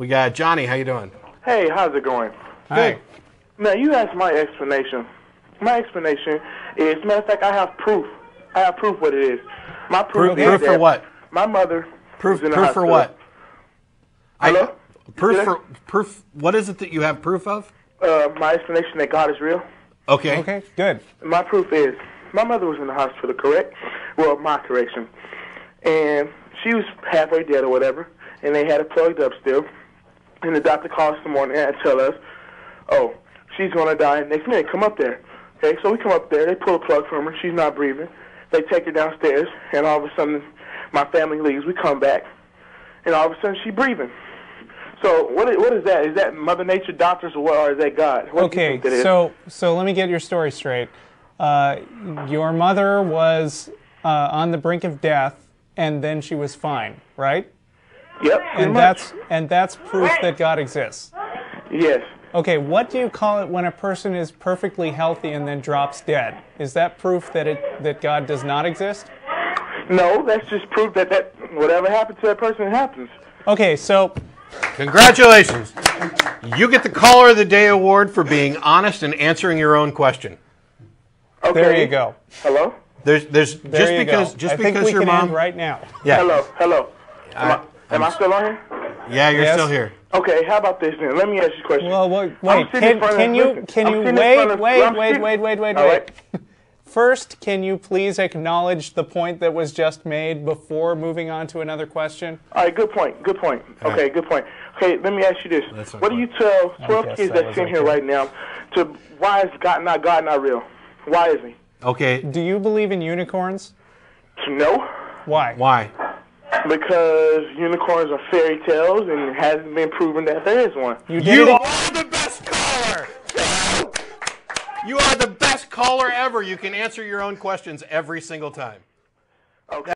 We got Johnny. How you doing? Hey, how's it going? Hey. Now, you asked my explanation. My explanation is, as a matter of fact, I have proof. I have proof what it is. My proof is proof for what? My mother. Proof in the hospital. For what? Hello? Proof. What is it that you have proof of? My explanation that God is real. Okay. Okay. Good. My proof is my mother was in the hospital, correct? Well, my correction. And she was halfway dead or whatever, and they had it plugged up still. And the doctor calls us in the morning and tell us, "Oh, she's gonna die next minute. Come up there." Okay. So we come up there. They pull a plug from her. She's not breathing. They take her downstairs, and all of a sudden, my family leaves. We come back, and all of a sudden, she's breathing. So what is that? Is that Mother Nature, doctors, or what, or is that God? What okay, do you think that is? So let me get your story straight. Your mother was on the brink of death, and then she was fine, right? Yep. And that's proof that God exists. Yes. Okay. What do you call it when a person is perfectly healthy and then drops dead? Is that proof that God does not exist? No, that's just proof that whatever happened to that person happens. Okay, so. Congratulations. You get the Caller of the Day award for being honest and answering your own question. Okay. There you go. Hello? Just because your mom right now. Yeah. Hello. Am I still on here? Yeah, you're still here. Okay, how about this then? Let me ask you a question. Well, wait. Can you wait? All right. First, can you please acknowledge the point that was just made before moving on to another question? All right, good point. Okay, good point. Okay, let me ask you this. What do you tell 12 kids that's in here right now to why is God not real? Why is he? Okay. Do you believe in unicorns? No. Why? Because unicorns are fairy tales and it hasn't been proven that there is one. You are the best caller! You are the best caller ever. You can answer your own questions every single time. Okay.